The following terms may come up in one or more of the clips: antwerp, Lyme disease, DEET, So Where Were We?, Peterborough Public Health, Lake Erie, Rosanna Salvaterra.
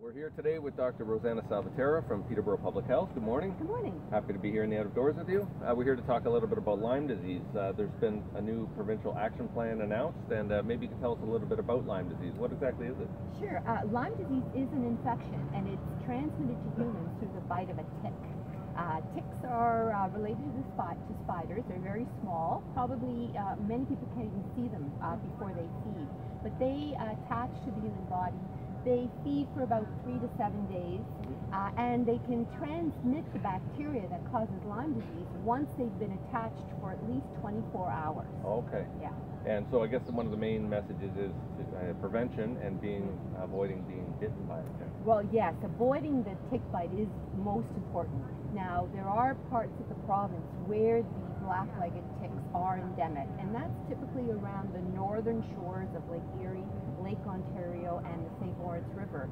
We're here today with Dr. Rosanna Salvaterra from Peterborough Public Health. Good morning. Good morning. Happy to be here in the out of doors with you. We're here to talk a little bit about Lyme disease. There's been a new provincial action plan announced, and maybe you can tell us a little bit about Lyme disease. What exactly is it? Sure. Lyme disease is an infection, and it's transmitted to humans through the bite of a tick. Ticks are related to spiders. They're very small. Probably many people can't even see them before they feed, but they attach to the human body. They feed for about 3 to 7 days, and they can transmit the bacteria that causes Lyme disease once they've been attached for at least 24 hours. Okay. Yeah. And so I guess one of the main messages is prevention and avoiding being bitten by a tick. Well, yes, avoiding the tick bite is most important. Now, there are parts of the province where the black-legged ticks are endemic, and that's typically around the northern shores of Lake Erie, Lake Ontario, and the St. Lawrence River.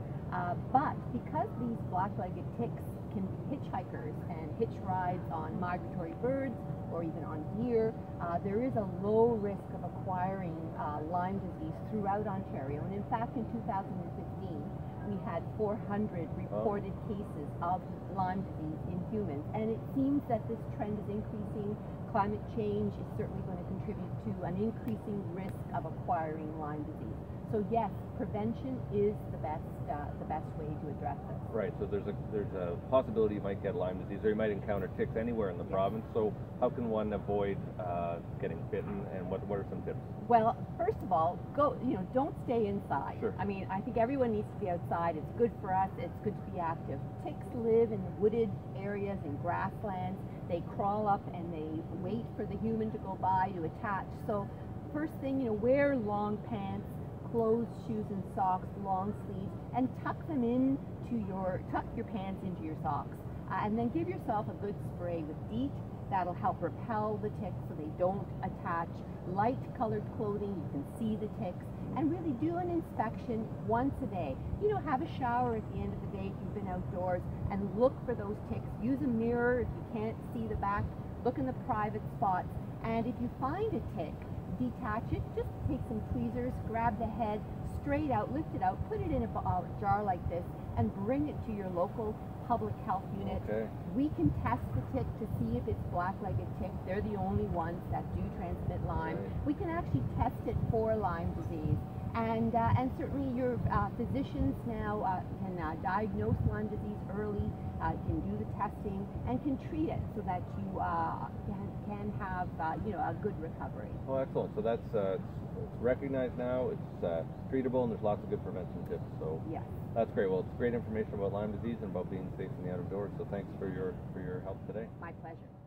But because these black-legged ticks can be hitchhikers and hitch rides on migratory birds or even on deer, there is a low risk of acquiring Lyme disease throughout Ontario. And in fact, in 2015, we had 400 reported cases of Lyme disease in humans. And it seems that this trend is increasing. Climate change is certainly going to contribute to an increasing risk of acquiring Lyme disease. So yes, prevention is the best way to address this. Right. So there's a possibility you might get Lyme disease, or you might encounter ticks anywhere in the province. So how can one avoid getting bitten, and what are some tips? Well, first of all, don't stay inside. Sure. I mean, I think everyone needs to be outside. It's good for us. It's good to be active. Ticks live in wooded areas and grasslands. They crawl up and they wait for the human to go by to attach. So first thing, wear long pants, clothes, shoes and socks, long sleeves, and tuck your pants into your socks, and then give yourself a good spray with DEET. That'll help repel the ticks so they don't attach. Light colored clothing, you can see the ticks, and really do an inspection once a day. Have a shower at the end of the day if you've been outdoors, and look for those ticks. Use a mirror if you can't see the back. Look in the private spots, and if you find a tick, detach it. Just take some tweezers, grab the head, straight out, lift it out, put it in a jar like this, and bring it to your local public health unit. Okay. We can test the tick to see if it's black-legged tick. They're the only ones that do transmit Lyme. Right. We can actually test it for Lyme disease. And certainly your physicians now can diagnose Lyme disease early, can do the testing, and can treat it so that you can have a good recovery. Oh, excellent. So that's it's recognized now, it's treatable, and there's lots of good prevention tips. So yeah. That's great. Well, it's great information about Lyme disease and about being safe in the out of doors. So thanks for your help today. My pleasure.